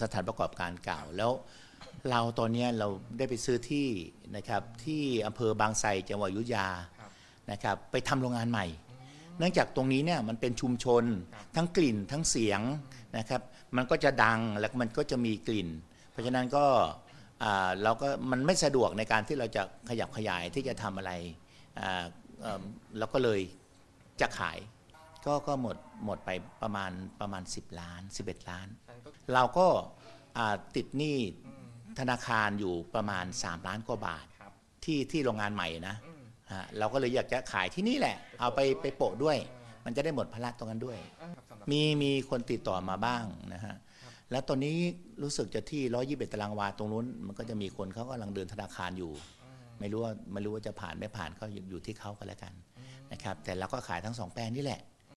สถานประกอบการเก่าแล้วเราตอนนี้เราได้ไปซื้อที่นะครับที่อำเภอบางไทรจังหวัดอยุธยานะครับไปทำโรงงานใหม่เนื่องจากตรงนี้เนี่ยมันเป็นชุมชนทั้งกลิ่นทั้งเสียงนะครับมันก็จะดังแล้วมันก็จะมีกลิ่นเพราะฉะนั้นก็เราก็มันไม่สะดวกในการที่เราจะขยับขยายที่จะทำอะไรเราก็เลยจะขายก็หมดไปประมาณ10ล้าน11ล้านเราก็ติดหนี้ธนาคารอยู่ประมาณ3ล้านกว่าบาทที่โรงงานใหม่นะเราก็เลยอยากจะขายที่นี่แหละเอาไปโปะด้วยมันจะได้หมดภาระตรงนั้นด้วยมีคนติดต่อมาบ้างนะฮะแล้วตอนนี้รู้สึกจะที่121ตารางวาตรงนู้นมันก็จะมีคนเขากำลังเดินธนาคารอยู่ไม่รู้ว่าจะผ่านไม่ผ่านก็อยู่ที่เขาก็แล้วกันนะครับแต่เราก็ขายทั้ง2แปลงนี่แหละ